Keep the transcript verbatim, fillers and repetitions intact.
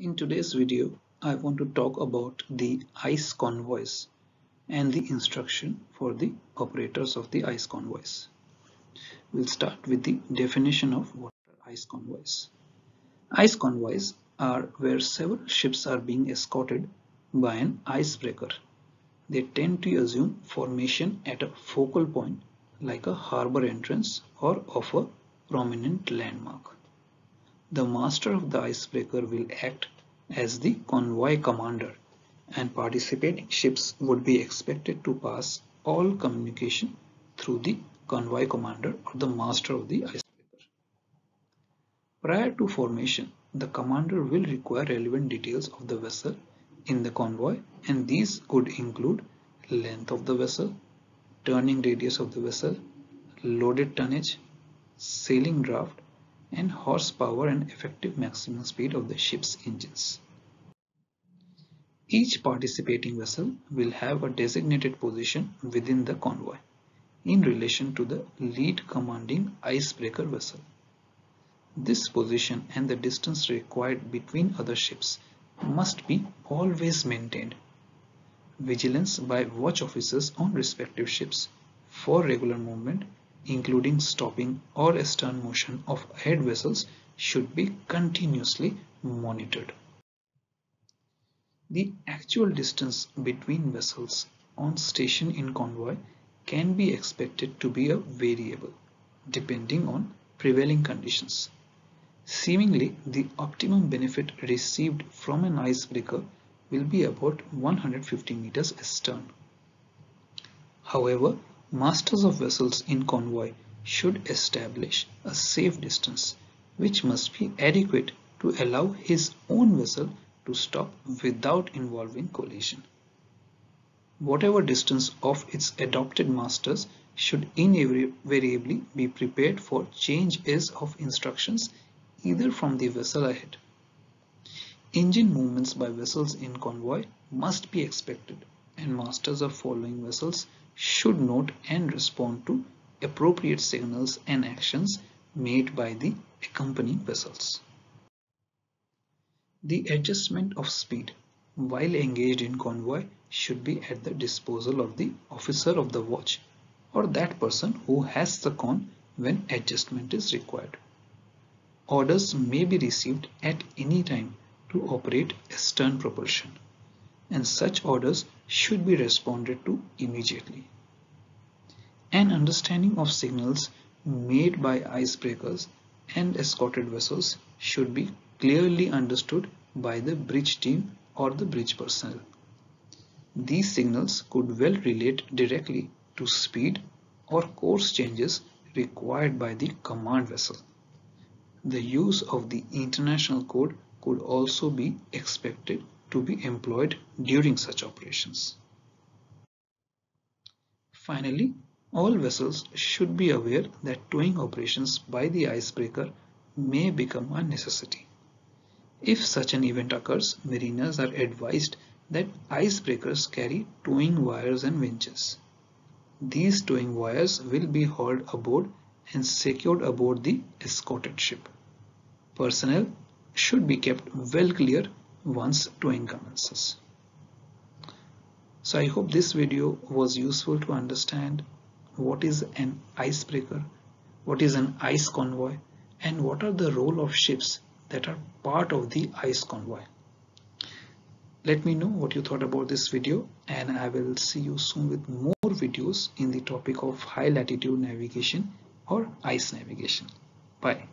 In today's video, I want to talk about the ICE convoys and the instruction for the operators of the ICE convoys. We'll start with the definition of what are ICE convoys. ICE convoys are where several ships are being escorted by an icebreaker. They tend to assume formation at a focal point like a harbor entrance or off a prominent landmark. The master of the icebreaker will act as the convoy commander, and participating ships would be expected to pass all communication through the convoy commander or the master of the icebreaker. Prior to formation, the commander will require relevant details of the vessel in the convoy, and these could include length of the vessel, turning radius of the vessel, loaded tonnage, sailing draft, and horsepower and effective maximum speed of the ship's engines. Each participating vessel will have a designated position within the convoy in relation to the lead commanding icebreaker vessel. This position and the distance required between other ships must be always maintained. Vigilance by watch officers on respective ships for regular movement, including stopping or astern motion of head vessels, should be continuously monitored. The actual distance between vessels on station in convoy can be expected to be a variable depending on prevailing conditions. Seemingly, the optimum benefit received from an icebreaker will be about one hundred fifty meters astern. However, masters of vessels in convoy should establish a safe distance which must be adequate to allow his own vessel to stop without involving collision. Whatever distance of its adopted masters should invariably be prepared for changes of instructions either from the vessel ahead. Engine movements by vessels in convoy must be expected, and masters of following vessels should note and respond to appropriate signals and actions made by the accompanying vessels. The adjustment of speed while engaged in convoy should be at the disposal of the officer of the watch or that person who has the con when adjustment is required. Orders may be received at any time to operate astern propulsion, and such orders should be responded to immediately. An understanding of signals made by icebreakers and escorted vessels should be clearly understood by the bridge team or the bridge personnel. These signals could well relate directly to speed or course changes required by the command vessel. The use of the international code could also be expected to be employed during such operations. Finally, all vessels should be aware that towing operations by the icebreaker may become a necessity. If such an event occurs, mariners are advised that icebreakers carry towing wires and winches. These towing wires will be hauled aboard and secured aboard the escorted ship. Personnel should be kept well clear once towing commences. So I hope this video was useful to understand what is an icebreaker, what is an ICE convoy, and what are the role of ships that are part of the ICE convoy. Let me know what you thought about this video, and I will see you soon with more videos in the topic of high latitude navigation or ICE navigation. Bye.